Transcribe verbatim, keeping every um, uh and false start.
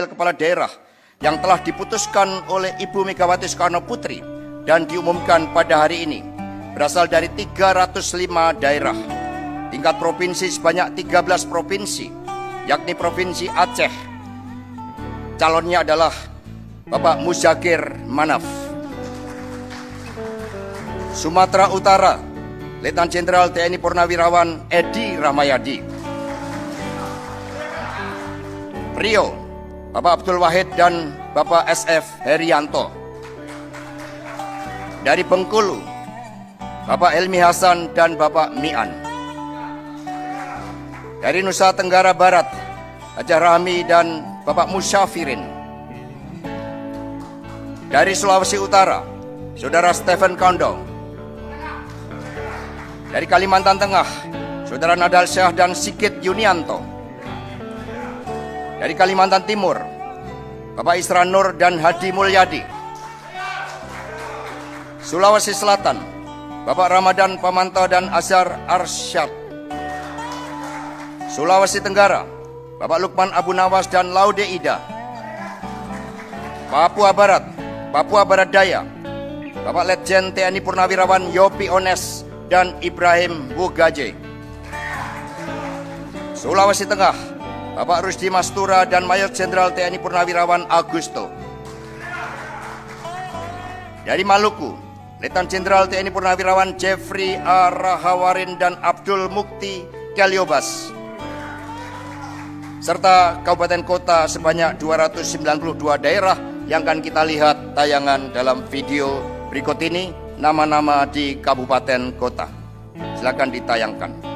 wakil kepala daerah yang telah diputuskan oleh Ibu Megawati Soekarno Putri dan diumumkan pada hari ini berasal dari tiga ratus lima daerah. Tingkat provinsi sebanyak tiga belas provinsi, yakni Provinsi Aceh. Calonnya adalah Bapak Muzakir Manaf. Sumatera Utara, Letnan Jenderal T N I Purnawirawan Edi Ramayadi Rio, Bapak Abdul Wahid dan Bapak S F Herianto. Dari Bengkulu, Bapak Elmi Hasan dan Bapak Mian. Dari Nusa Tenggara Barat, Ajar Rami dan Bapak Musyafirin. Dari Sulawesi Utara, Saudara Stephen Kondong. Dari Kalimantan Tengah, Saudara Nadal Syah dan Sikit Yunianto. Dari Kalimantan Timur, Bapak Isra Nur dan Hadi Mulyadi. Sulawesi Selatan, Bapak Ramadan Pamanto dan Azhar Arsyad. Sulawesi Tenggara, Bapak Lukman Abu Nawas dan Laude Ida. Papua Barat, Papua Barat Daya, Bapak Letjen T N I Purnawirawan Yopi Ones dan Ibrahim Bugaje. Sulawesi Tengah, Bapak Rusdi Mastura dan Mayor Jenderal T N I Purnawirawan Agusto. Dari Maluku, Letnan Jenderal T N I Purnawirawan Jeffrey Arahawarin dan Abdul Mukti Kaliobas. Serta kabupaten kota sebanyak dua ratus sembilan puluh dua daerah yang akan kita lihat tayangan dalam video berikut ini, nama-nama di kabupaten kota. Silakan ditayangkan.